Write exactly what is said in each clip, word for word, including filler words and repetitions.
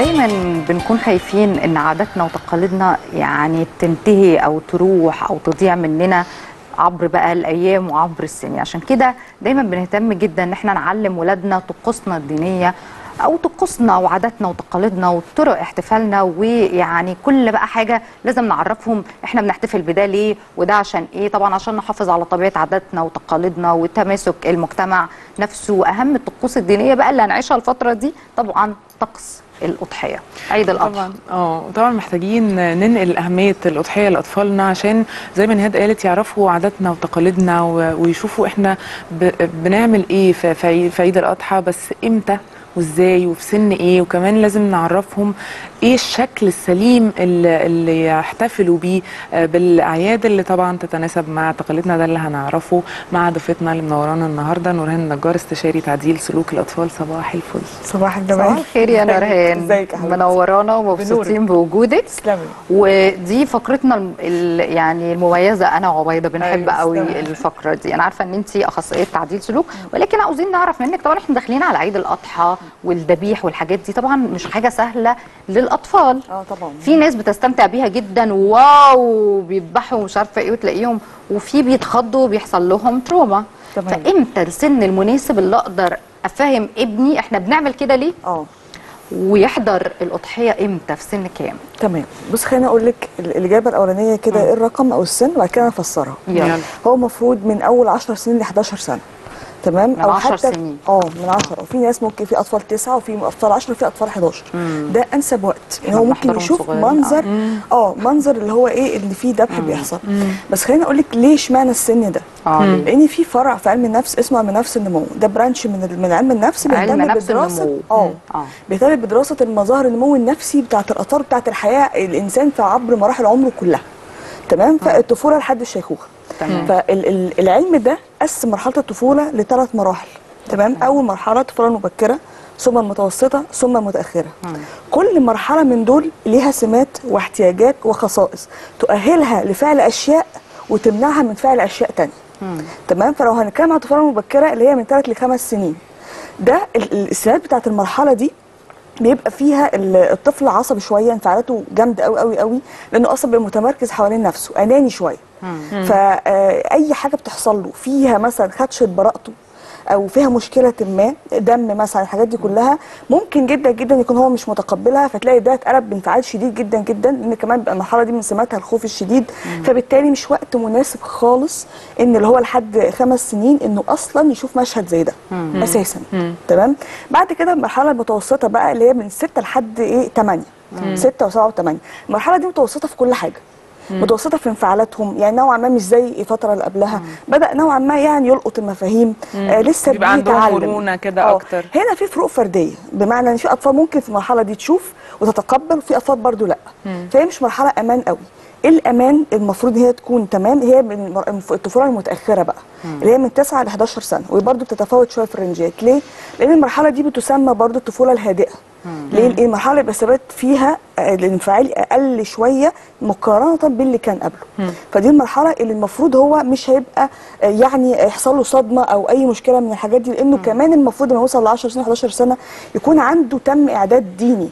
دايما بنكون خايفين ان عاداتنا وتقاليدنا يعني تنتهي او تروح او تضيع مننا عبر بقى الايام وعبر السنين، عشان كده دايما بنهتم جدا ان احنا نعلم ولادنا طقوسنا الدينيه او طقوسنا وعاداتنا وتقاليدنا وطرق احتفالنا، ويعني كل بقى حاجه لازم نعرفهم احنا بنحتفل بده ليه وده عشان ايه. طبعا عشان نحافظ على طبيعه عاداتنا وتقاليدنا وتماسك المجتمع نفسه. واهم الطقوس الدينيه بقى اللي هنعيشها الفتره دي طبعا طقس الأضحية، عيد الأضحى. اه طبعا محتاجين ننقل أهمية الأضحية لأطفالنا، عشان زي ما نهاد قالت يعرفوا عاداتنا وتقاليدنا ويشوفوا احنا بنعمل ايه في عيد الأضحى، بس امتى وازاي وفي سن ايه. وكمان لازم نعرفهم ايه الشكل السليم اللي, اللي يحتفلوا بيه بالاعياد اللي طبعا تتناسب مع تقاليدنا. ده اللي هنعرفه مع ضيفتنا اللي منورانا النهارده نورهان النجار، استشاري تعديل سلوك الاطفال. صباح الفل. صباح الجمال. صباح الخير يا نورهان، ازيك يا حبيبتي؟ منورانا ومبسوطين بوجودك. تسلمي. ودي فقرتنا يعني المميزه، انا وعبيده بنحب قوي الفقره دي. انا عارفه ان انت اخصائيه تعديل سلوك، ولكن عاوزين نعرف منك، طبعا احنا داخلين على عيد الاضحى والذبيح والحاجات دي، طبعا مش حاجه سهله للاطفال. اه طبعا في ناس بتستمتع بيها جدا، واو بيذبحوا ومش عارفه ايه وتلاقيهم، وفي بيتخضوا وبيحصل لهم تروما. تمام. فامتى السن المناسب اللي اقدر افهم ابني احنا بنعمل كده ليه؟ اه ويحضر الاضحيه امتى، في سن كام؟ تمام. بص خليني اقول لك الاجابه الاولانيه كده، ايه الرقم او السن، وبعد كده هنفسرها. هو المفروض من اول عشر سنين ل احداشر سنه. تمام. من او عشر حتى سنين. اه من عشرة، وفي ناس ممكن في اطفال تسعة وفي اطفال عشرة وفي اطفال حداشر. مم. ده انسب وقت ان هو ممكن يشوف منظر اه منظر اللي هو ايه اللي فيه ذبح بيحصل. مم. بس خليني اقول لك ليه اشمعنى السن ده. اه لان في فرع في علم النفس اسمه علم نفس النمو، ده برانش من من علم النفس بيهتم بدراسه اه بيهتم بدراسه المظاهر النمو النفسي بتاعه الاثار بتاعه الحياه الانسان في عبر مراحل عمره كلها. تمام. فالطفوله لحد الشيخوخه. تمام. فالعلم ده قسم مرحله الطفوله لثلاث مراحل. تمام. اول مرحله طفوله مبكره، ثم المتوسطه، ثم المتاخره. مم. كل مرحله من دول ليها سمات واحتياجات وخصائص تؤهلها لفعل اشياء وتمنعها من فعل اشياء ثانيه. تمام. فلو هنتكلم عن الطفوله المبكره اللي هي من ثلاث لخمس سنين، ده السمات بتاعت المرحله دي بيبقى فيها الطفل عصبي شويه، انفعالاته جامده قوي قوي قوي، لانه اصلا بيبقى متمركز حوالين نفسه، اناني شويه. فاي حاجه بتحصل له فيها مثلا خدشه براءته او فيها مشكله ما، دم مثلا، الحاجات دي كلها ممكن جدا جدا يكون هو مش متقبلها، فتلاقي ده اتقلب بانفعال شديد جدا جدا، لان كمان بيبقى المرحله دي من سماتها الخوف الشديد. مم. فبالتالي مش وقت مناسب خالص ان اللي هو لحد خمس سنين انه اصلا يشوف مشهد زي ده. مم. اساسا. مم. تمام. بعد كده المرحله المتوسطه بقى اللي هي من ستة لحد ايه ثمانية، ستة وسبعة وثمانية. المرحله دي متوسطه في كل حاجه، متوسطه في انفعالاتهم، يعني نوعا ما مش زي الفتره اللي قبلها. مم. بدا نوعا ما يعني يلقط المفاهيم، آه لسه بيتعلم كده اكتر. هنا في فروق فرديه، بمعنى ان في اطفال ممكن في المرحله دي تشوف وتتقبل، وفي اطفال برضو لا. مم. فهي مش مرحله امان قوي. الامان المفروض هي تكون تمام، هي من الطفوله المتاخره بقى. مم. اللي هي من تسعة ل احداشر سنه، وبرضو بتتفاوت شويه في الرنجات. ليه؟ لان المرحله دي بتسمى برضو الطفوله الهادئه. ليه؟ المرحله اللي ثبات فيها الانفعال اقل شويه مقارنه باللي كان قبله. مم. فدي المرحله اللي المفروض هو مش هيبقى يعني يحصل له صدمه او اي مشكله من الحاجات دي، لانه مم. كمان المفروض لما يوصل ل عشر سنين احداشر سنه يكون عنده تم اعداد ديني.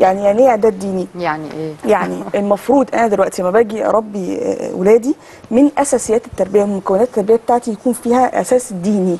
يعني يعني ايه اعداد ديني؟ يعني ايه؟ يعني المفروض انا دلوقتي لما باجي اربي اولادي، من اساسيات التربيه من مكونات التربيه بتاعتي يكون فيها اساس ديني.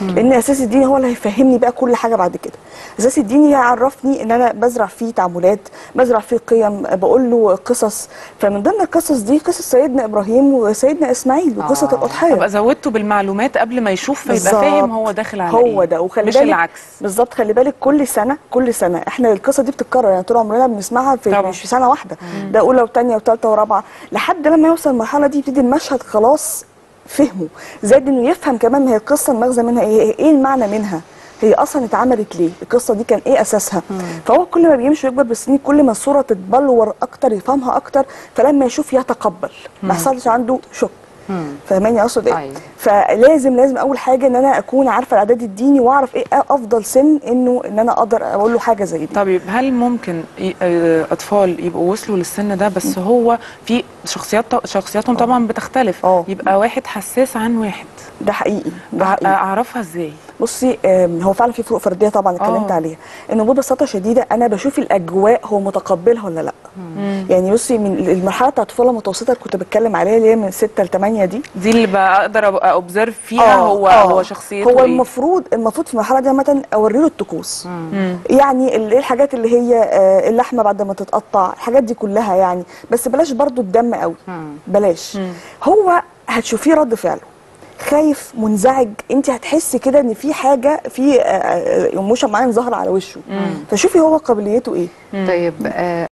مم. لان اساس الدين هو اللي هيفهمني بقى كل حاجه بعد كده. اساس الدين هيعرفني ان انا بزرع فيه تعاملات، بزرع فيه قيم، بقول له قصص. فمن ضمن القصص دي قصص سيدنا ابراهيم وسيدنا اسماعيل وقصه آه. الاضحيه. ابقى زودته بالمعلومات قبل ما يشوف، فيبقى فاهم هو داخل على ايه. هو ده. وخلي بالك مش العكس. بالظبط. خلي بالك كل سنه كل سنه احنا القصه دي بتتكرر، يعني طول عمرنا بنسمعها في مش في سنه واحده. مم. ده اولى وثانيه وثالثه ورابعه، لحد لما يوصل المرحله دي يبتدي المشهد خلاص فهمه، زائد انه يفهم كمان هي القصه المغزى منها ايه، ايه المعنى منها، هي اصلا اتعملت ليه، القصه دي كان ايه اساسها. مم. فهو كل ما بيمشي ويكبر بالسنين كل ما الصوره تتبلور اكتر، يفهمها اكتر، فلما يشوف يتقبل، ما حصلش عنده شك. فاهماني اقصد ايه؟ أيوة. فلازم لازم اول حاجه ان انا اكون عارفه الاعداد الديني، واعرف ايه افضل سن انه ان انا اقدر اقول له حاجه زي دي. طيب هل ممكن اطفال يبقوا وصلوا للسن ده بس هو في شخصيات شخصياتهم طبعا بتختلف، أوه. يبقى واحد حساس عن واحد، ده حقيقي ده حقيقي. اعرفها ازاي؟ بصي هو فعلا في فروق فرديه طبعا اتكلمت عليها، انه ببساطه شديده انا بشوف الاجواء هو متقبلها ولا لا. مم. يعني بصي من المرحله بتاعت الطفوله المتوسطه اللي كنت بتكلم عليها اللي هي من ستة لتمانية دي دي اللي بقدر ابقى اوبزرف فيها أوه. هو أوه. هو شخصيته هو المفروض إيه؟ المفروض في المرحله دي مثلا اوري له الطقوس، يعني ايه الحاجات اللي هي اللحمه بعد ما تتقطع، الحاجات دي كلها يعني، بس بلاش برضو الدم قوي. مم. بلاش. مم. هو هتشوفيه رد فعله خايف منزعج، انت هتحسي كده ان في حاجه في ايموشن معين ظاهره على وشه. مم. فشوفي هو قابليته ايه. مم. طيب آه